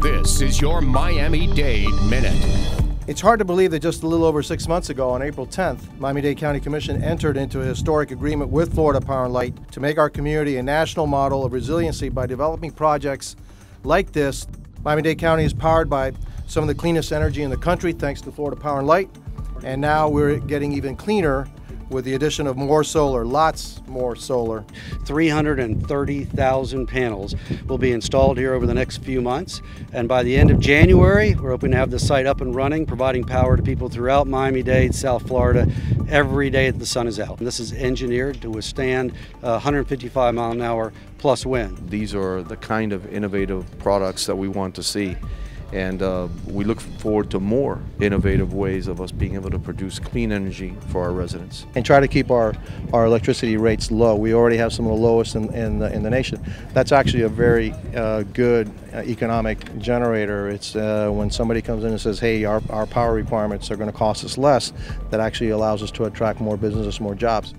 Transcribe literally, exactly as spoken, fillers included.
This is your Miami-Dade Minute. It's hard to believe that just a little over six months ago, on April tenth, Miami-Dade County Commission entered into a historic agreement with Florida Power and Light to make our community a national model of resiliency by developing projects like this. Miami-Dade County is powered by some of the cleanest energy in the country, thanks to Florida Power and Light, and now we're getting even cleaner with the addition of more solar, lots more solar. three hundred thirty thousand panels will be installed here over the next few months. And by the end of January, we're hoping to have the site up and running, providing power to people throughout Miami-Dade, South Florida, every day that the sun is out. And this is engineered to withstand uh, one hundred fifty-five mile an hour plus wind. These are the kind of innovative products that we want to see. And uh, we look forward to more innovative ways of us being able to produce clean energy for our residents. And try to keep our, our electricity rates low. We already have some of the lowest in, in, the, in the nation. That's actually a very uh, good uh, economic generator. It's uh, when somebody comes in and says, hey, our, our power requirements are going to cost us less, that actually allows us to attract more businesses, more jobs.